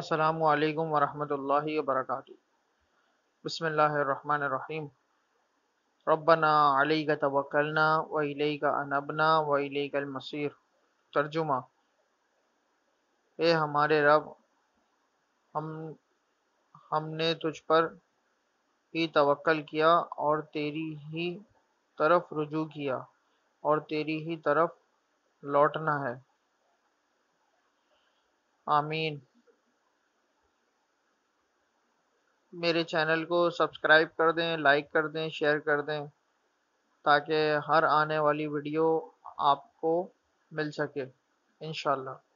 अस्सलामु अलैकुम वरहमतुल्लाहि वबरकातुहू। बिस्मिल्लाहिर्रहमानिर्रहीम। रब्बना अलैका तवक्कलना व इलैका अनबना व इलैकल मसीर। तर्जुमा: ए हमारे रब, हमने तुझ पर ही तवक्कल किया और तेरी ही तरफ रुजू किया और तेरी ही तरफ लौटना है। आमीन। मेरे चैनल को सब्सक्राइब कर दें, लाइक कर दें, शेयर कर दें ताकि हर आने वाली वीडियो आपको मिल सके इंशाल्लाह।